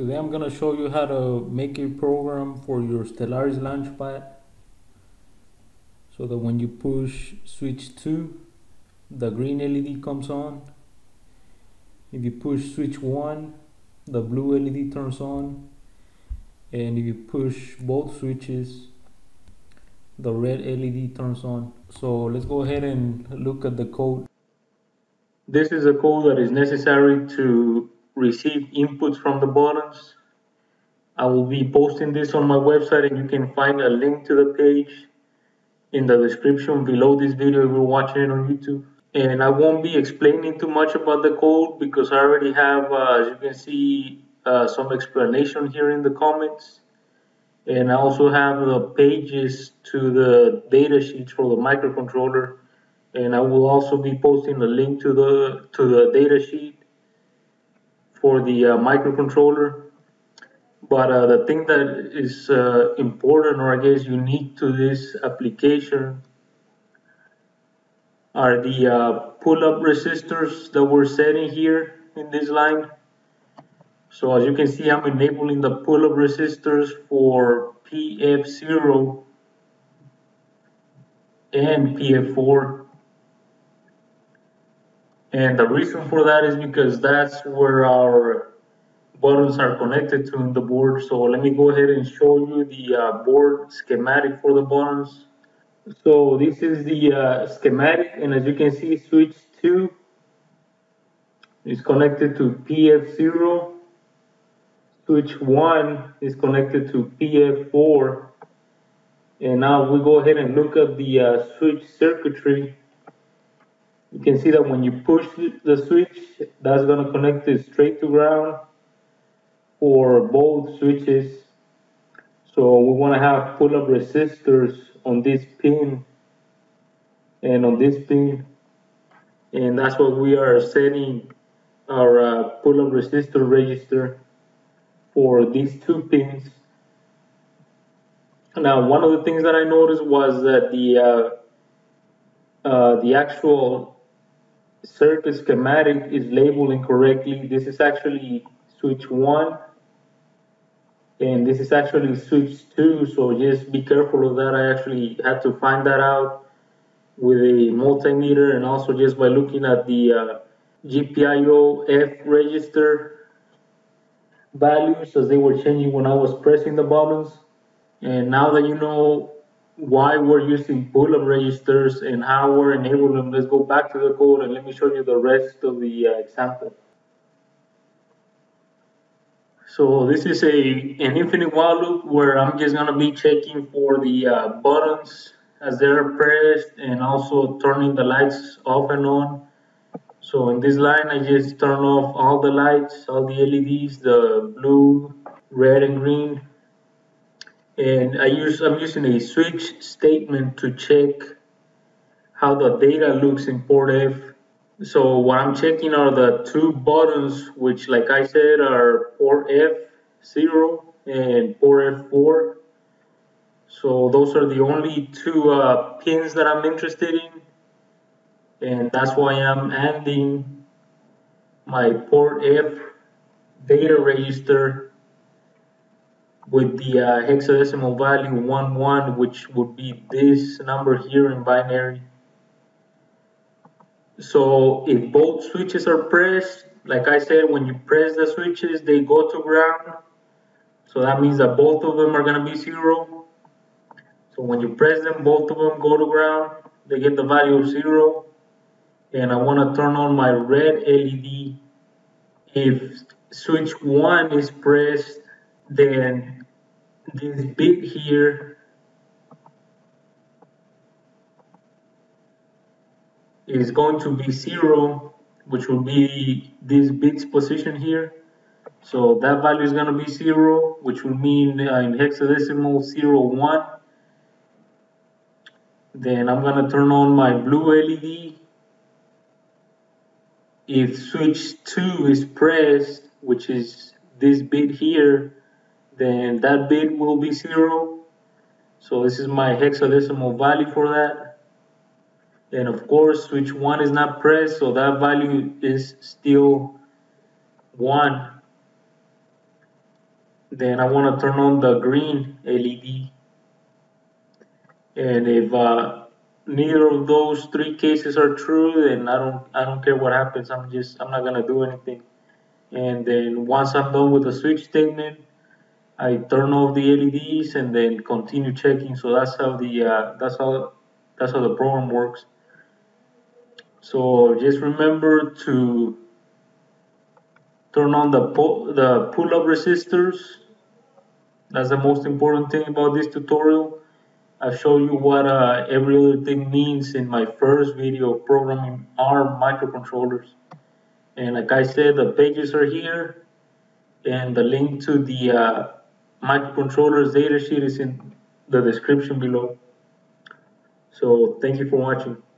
Today I'm going to show you how to make a program for your Stellaris Launchpad so that when you push switch 2, the green LED comes on. If you push switch 1, the blue LED turns on. And if you push both switches, the red LED turns on. So let's go ahead and look at the code. This is the code that is necessary to receive inputs from the buttons. I will be posting this on my website, and you can find a link to the page in the description below this video if you're watching it on YouTube. And I won't be explaining too much about the code because I already have, as you can see, some explanation here in the comments. And I also have the pages to the data sheets for the microcontroller. And I will also be posting a link to the data sheet for the microcontroller. But the thing that is important, or I guess unique to this application, are the pull-up resistors that we're setting here in this line. So as you can see, I'm enabling the pull-up resistors for PF0 and PF4. And the reason for that is because that's where our buttons are connected to in the board. So let me go ahead and show you the board schematic for the buttons. So this is the schematic, and as you can see, switch 2 is connected to PF0. Switch 1 is connected to PF4. And now we go ahead and look at the switch circuitry. You can see that when you push the switch, that's going to connect it straight to ground for both switches. So we want to have pull-up resistors on this pin and on this pin. And that's what we are setting our pull-up resistor register for these two pins. Now, one of the things that I noticed was that the actual circuit schematic is labeled incorrectly. This is actually switch 1, and this is actually switch 2, so just be careful of that. I actually had to find that out with a multimeter, and also just by looking at the GPIO-F register values as they were changing when I was pressing the buttons. And now that you know why we're using pull-up registers and how we're enabling them, let's go back to the code and let me show you the rest of the example. So this is an infinite while loop where I'm just going to be checking for the buttons as they're pressed, and also turning the lights off and on. So in this line, I just turn off all the lights, all the LEDs, the blue, red, and green. And I'm using a switch statement to check how the data looks in port F. So what I'm checking are the two buttons, which, like I said, are port F0 and port F4. So those are the only two pins that I'm interested in. And that's why I'm adding my port F data register with the hexadecimal value 11, which would be this number here in binary. So if both switches are pressed, like I said, when you press the switches, they go to ground. So that means that both of them are going to be 0. So when you press them, both of them go to ground. They get the value of 0. And I want to turn on my red LED. If switch 1 is pressed, then this bit here is going to be 0, which will be this bit's position here. So that value is going to be 0, which will mean in hexadecimal 01. Then I'm going to turn on my blue LED. If switch 2 is pressed, which is this bit here, then that bit will be 0. So this is my hexadecimal value for that. And of course, switch 1 is not pressed, so that value is still 1. then I want to turn on the green LED. And if neither of those three cases are true, then I don't care what happens. I'm not gonna do anything. And then once I'm done with the switch statement, I turn off the LEDs and then continue checking. So that's how the program works. So just remember to turn on the pull-up resistors. That's the most important thing about this tutorial. I'll show you what every other thing means in my first video programming ARM microcontrollers. And like I said, the pages are here, and the link to the microcontrollers datasheet is in the description below. So thank you for watching.